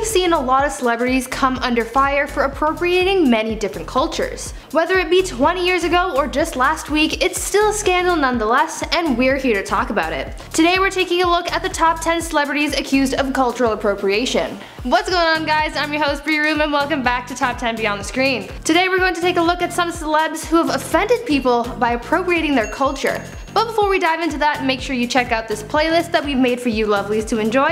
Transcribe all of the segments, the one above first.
we've seen a lot of celebrities come under fire for appropriating many different cultures. Whether it be 20 years ago or just last week, it's still a scandal nonetheless, and we're here to talk about it. Today we're taking a look at the top 10 celebrities accused of cultural appropriation. What's going on, guys? I'm your host Brie Roome, and welcome back to Top 10 Beyond the Screen. Today we're going to take a look at some celebs who have offended people by appropriating their culture. But before we dive into that, make sure you check out this playlist that we've made for you lovelies to enjoy,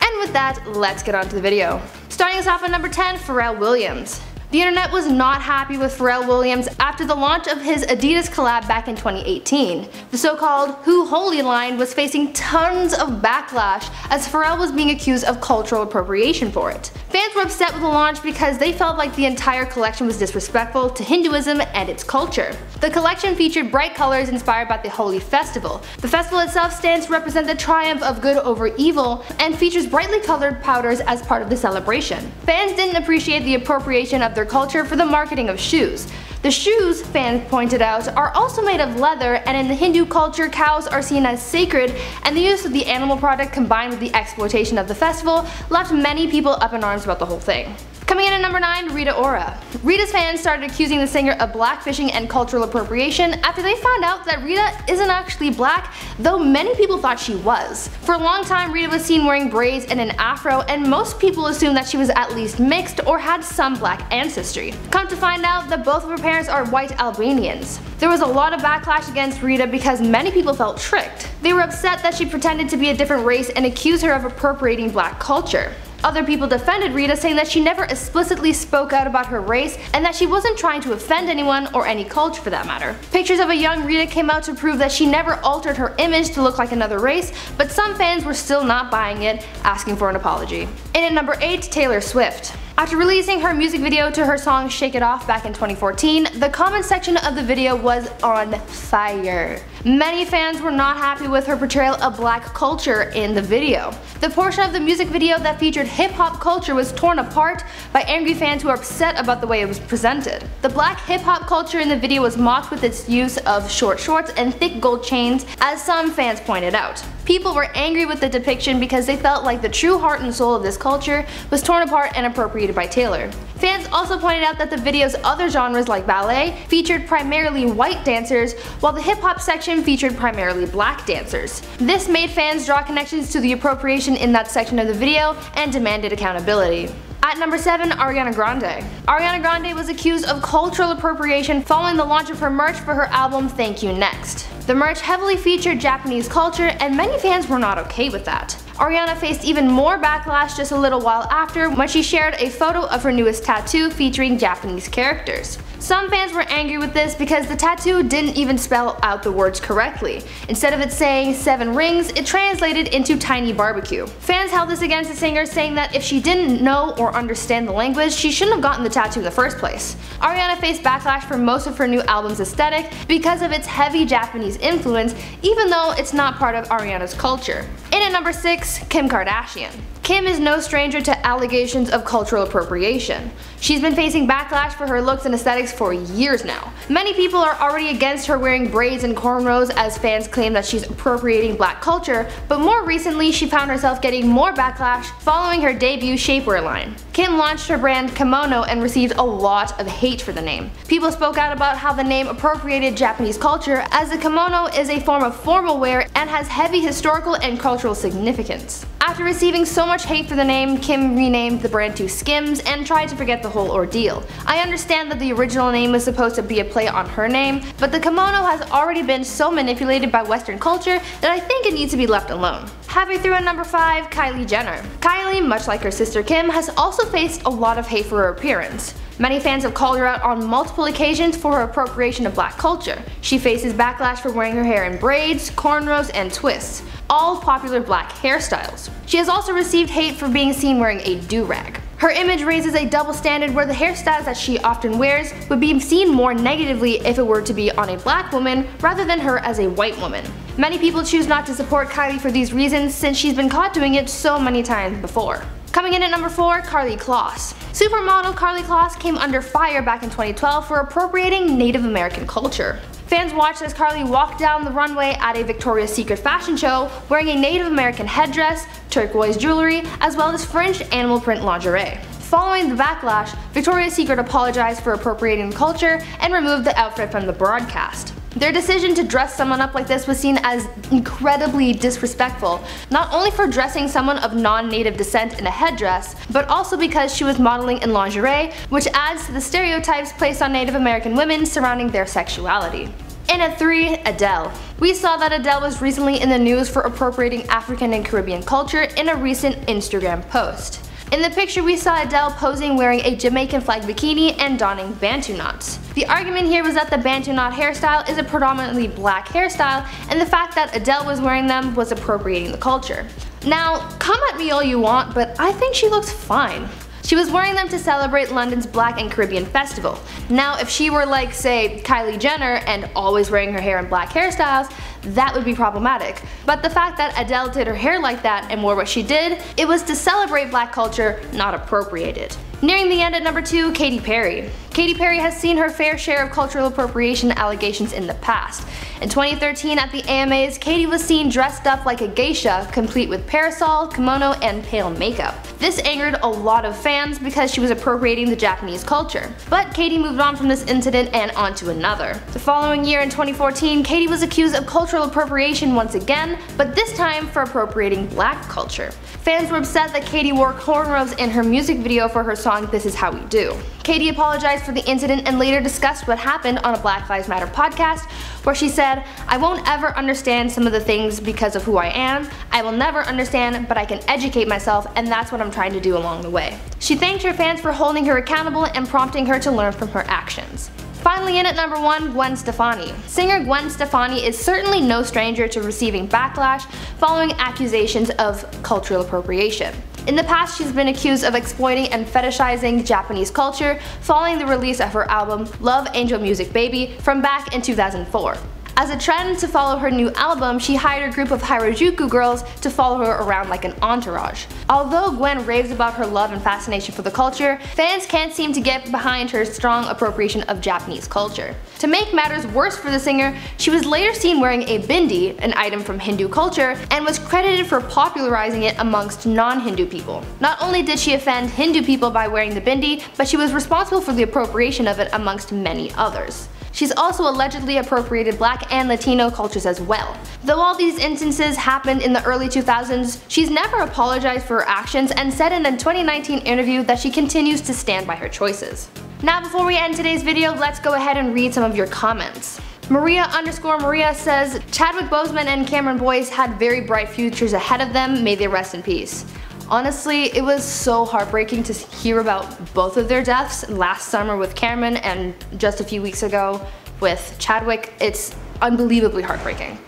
and with that, let's get on to the video. Starting us off at number 10, Pharrell Williams. The internet was not happy with Pharrell Williams after the launch of his Adidas collab back in 2018. The so-called Who Holi line was facing tons of backlash as Pharrell was being accused of cultural appropriation for it. Fans were upset with the launch because they felt like the entire collection was disrespectful to Hinduism and its culture. The collection featured bright colors inspired by the Holi festival. The festival itself stands to represent the triumph of good over evil and features brightly colored powders as part of the celebration. Fans didn't appreciate the appropriation of their culture for the marketing of shoes. The shoes, fans pointed out, are also made of leather, and in the Hindu culture, cows are seen as sacred, and the use of the animal product combined with the exploitation of the festival left many people up in arms about the whole thing. Coming in at number 9, Rita Ora. Rita's fans started accusing the singer of blackfishing and cultural appropriation after they found out that Rita isn't actually black, though many people thought she was. For a long time, Rita was seen wearing braids and an afro, and most people assumed that she was at least mixed or had some black ancestry. Come to find out that both of her parents are white Albanians. There was a lot of backlash against Rita because many people felt tricked. They were upset that she pretended to be a different race and accused her of appropriating black culture. Other people defended Rita, saying that she never explicitly spoke out about her race and that she wasn't trying to offend anyone or any culture for that matter. Pictures of a young Rita came out to prove that she never altered her image to look like another race, but some fans were still not buying it, asking for an apology. In at number 8, Taylor Swift. After releasing her music video to her song Shake It Off back in 2014, the comment section of the video was on fire. Many fans were not happy with her portrayal of black culture in the video. The portion of the music video that featured hip-hop culture was torn apart by angry fans who were upset about the way it was presented. The black hip-hop culture in the video was mocked with its use of short shorts and thick gold chains, as some fans pointed out. People were angry with the depiction because they felt like the true heart and soul of this culture was torn apart and appropriated by Taylor. Fans also pointed out that the video's other genres, like ballet, featured primarily white dancers, while the hip-hop section featured primarily black dancers. This made fans draw connections to the appropriation in that section of the video and demanded accountability. At number 7, Ariana Grande. Ariana Grande was accused of cultural appropriation following the launch of her merch for her album Thank U Next. The merch heavily featured Japanese culture, and many fans were not okay with that. Ariana faced even more backlash just a little while after when she shared a photo of her newest tattoo featuring Japanese characters. Some fans were angry with this because the tattoo didn't even spell out the words correctly. Instead of it saying 7 rings, it translated into tiny barbecue. Fans held this against the singer, saying that if she didn't know or understand the language, she shouldn't have gotten the tattoo in the first place. Ariana faced backlash for most of her new album's aesthetic because of its heavy Japanese influence, even though it's not part of Ariana's culture. In at number 6, Kim Kardashian. Kim is no stranger to allegations of cultural appropriation. She's been facing backlash for her looks and aesthetics for years now. Many people are already against her wearing braids and cornrows, as fans claim that she's appropriating black culture, but more recently she found herself getting more backlash following her debut shapewear line. Kim launched her brand Kimono and received a lot of hate for the name. People spoke out about how the name appropriated Japanese culture, as the kimono is a form of formal wear and has heavy historical and cultural significance. After receiving so much hate for the name, Kim renamed the brand to Skims and tried to forget the whole ordeal. I understand that the original name was supposed to be a play on her name, but the kimono has already been so manipulated by Western culture that I think it needs to be left alone. Halfway through at number 5, Kylie Jenner. Kylie, much like her sister Kim, has also faced a lot of hate for her appearance. Many fans have called her out on multiple occasions for her appropriation of black culture. She faces backlash for wearing her hair in braids, cornrows, and twists, all popular black hairstyles. She has also received hate for being seen wearing a do-rag. Her image raises a double standard where the hairstyles that she often wears would be seen more negatively if it were to be on a black woman rather than her as a white woman. Many people choose not to support Kylie for these reasons, since she's been caught doing it so many times before. Coming in at number 4, Karlie Kloss. Supermodel Karlie Kloss came under fire back in 2012 for appropriating Native American culture. Fans watched as Karlie walked down the runway at a Victoria's Secret fashion show wearing a Native American headdress, turquoise jewelry, as well as fringed animal print lingerie. Following the backlash, Victoria's Secret apologized for appropriating culture and removed the outfit from the broadcast. Their decision to dress someone up like this was seen as incredibly disrespectful, not only for dressing someone of non-native descent in a headdress, but also because she was modeling in lingerie, which adds to the stereotypes placed on Native American women surrounding their sexuality. And at 3, Adele. We saw that Adele was recently in the news for appropriating African and Caribbean culture in a recent Instagram post. In the picture, we saw Adele posing wearing a Jamaican flag bikini and donning bantu knots. The argument here was that the bantu knot hairstyle is a predominantly black hairstyle, and the fact that Adele was wearing them was appropriating the culture. Now, come at me all you want, but I think she looks fine. She was wearing them to celebrate London's Black and Caribbean Festival. Now, if she were like, say, Kylie Jenner and always wearing her hair in black hairstyles, that would be problematic. But the fact that Adele did her hair like that and wore what she did, it was to celebrate black culture, not appropriate it. Nearing the end at number 2, Katy Perry. Katy Perry has seen her fair share of cultural appropriation allegations in the past. In 2013 at the AMAs, Katy was seen dressed up like a geisha, complete with parasol, kimono, and pale makeup. This angered a lot of fans because she was appropriating the Japanese culture. But Katy moved on from this incident and onto another. The following year in 2014, Katy was accused of cultural appropriation once again, but this time for appropriating black culture. Fans were upset that Katy wore cornrows in her music video for her song This Is How We Do. Katy apologized for the incident and later discussed what happened on a Black Lives Matter podcast, where she said, "I won't ever understand some of the things because of who I am. I will never understand, but I can educate myself, and that's what I'm trying to do along the way." She thanked her fans for holding her accountable and prompting her to learn from her actions. Finally in at number 1, Gwen Stefani. Singer Gwen Stefani is certainly no stranger to receiving backlash following accusations of cultural appropriation. In the past, she's been accused of exploiting and fetishizing Japanese culture following the release of her album Love Angel Music Baby from back in 2004. As a trend to follow her new album, she hired a group of Harajuku girls to follow her around like an entourage. Although Gwen raves about her love and fascination for the culture, fans can't seem to get behind her strong appropriation of Japanese culture. To make matters worse for the singer, she was later seen wearing a bindi, an item from Hindu culture, and was credited for popularizing it amongst non-Hindu people. Not only did she offend Hindu people by wearing the bindi, but she was responsible for the appropriation of it amongst many others. She's also allegedly appropriated Black and Latino cultures as well. Though all these instances happened in the early 2000s, she's never apologized for her actions and said in a 2019 interview that she continues to stand by her choices. Now before we end today's video, let's go ahead and read some of your comments. Maria_Maria says, "Chadwick Boseman and Cameron Boyce had very bright futures ahead of them, may they rest in peace." Honestly, it was so heartbreaking to hear about both of their deaths, last summer with Cameron and just a few weeks ago with Chadwick. It's unbelievably heartbreaking.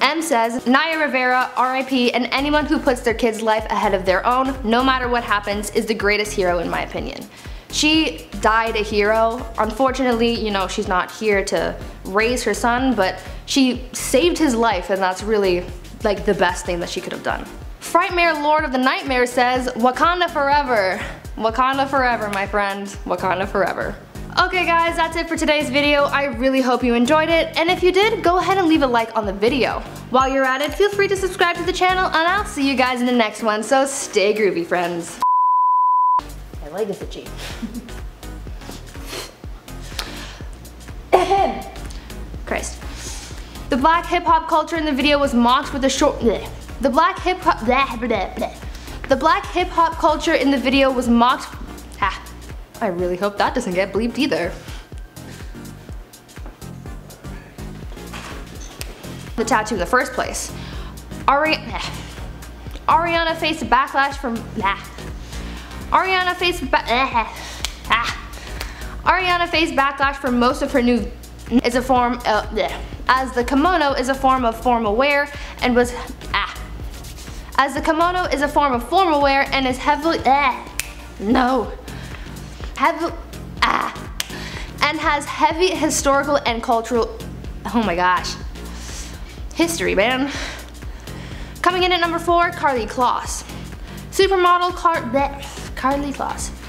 M says, "Naya Rivera, RIP, and anyone who puts their kids' life ahead of their own, no matter what happens, is the greatest hero in my opinion." She died a hero. Unfortunately, you know, she's not here to raise her son, but she saved his life, and that's really like the best thing that she could have done. Frightmare Lord of the Nightmare says, "Wakanda forever." Wakanda forever, my friend. Wakanda forever. Okay guys, that's it for today's video. I really hope you enjoyed it, and if you did, go ahead and leave a like on the video. While you're at it, feel free to subscribe to the channel, and I'll see you guys in the next one, so stay groovy, friends. My leg is itchy. Christ. The black hip-hop culture in the video was mocked with a short... Bleh. The black hip hop culture in the video was mocked. Ah, I really hope that doesn't get bleeped either. The tattoo in the first place. Ariana faced backlash from. Ariana faced backlash from most of her new. Is a form. As the kimono is a form of formal wear and was. As the kimono is a form of formal wear and is heavily, and has heavy historical and cultural, oh my gosh, history, man. Coming in at number 4, Karlie Kloss. Supermodel Karlie Kloss.